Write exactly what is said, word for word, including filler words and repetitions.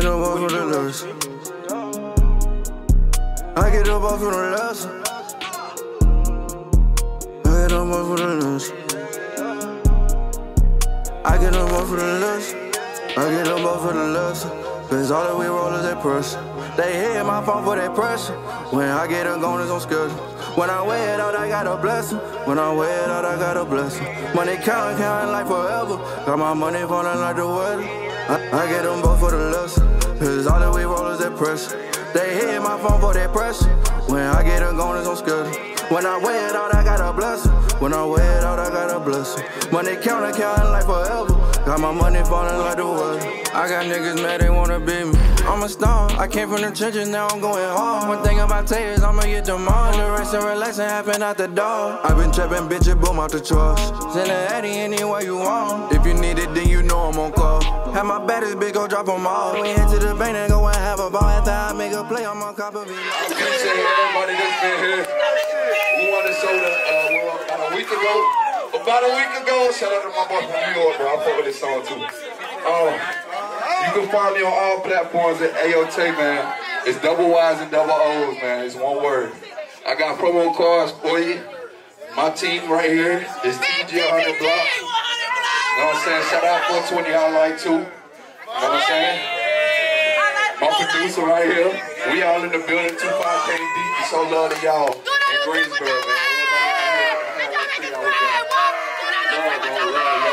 get up off of the nurse. I get up off of the lesson. I get up off of the nurse. I get up off of the nurse. I get up off of the lesson. Cause all that we roll is that person. They hit my phone for that pressure. When I get up, gone, it's on schedule. When I wear it out, I got a blessing. When I wear it out, I got a blessing. Money count, counting like forever. Got my money falling like the weather. I, I get them both for the lesson. Cause all that we roll is that pressure. They hit my phone for that pressure. When I get them gone, it's on schedule. When I wear it out, I got a blessing. When I wear it out, I got a blessing. Money counting, counting like forever. Got my money falling like the weather. I got niggas mad, they wanna beat me. I'm a star, I came from the trenches, now I'm going hard. One thing about Tay is I'ma get them all. The rest and relaxing happen out the door. I've been trapping bitches, boom out the trust. Send an Addy anywhere you want. If you need it, then you know I'm on call. Have my baddest bitch, go drop them all. We head to the bank and go and have a ball. After I make a play, I'm on top of it. Appreciate everybody that's been here. We wanna show that uh, a week ago. About a week ago, shout out to my boy from New York, bro. I fuck with this song too. Um, you can find me on all platforms at Ayyootayy, man. It's double Y's and double O's, man. It's one word. I got promo cards for you. My team right here is T G one hundred Block. You know what I'm saying? Shout out four twenty Highlight too. You know what I'm saying? My producer right here. We all in the building, two five K D. So love to y'all in Greensboro, man. All right.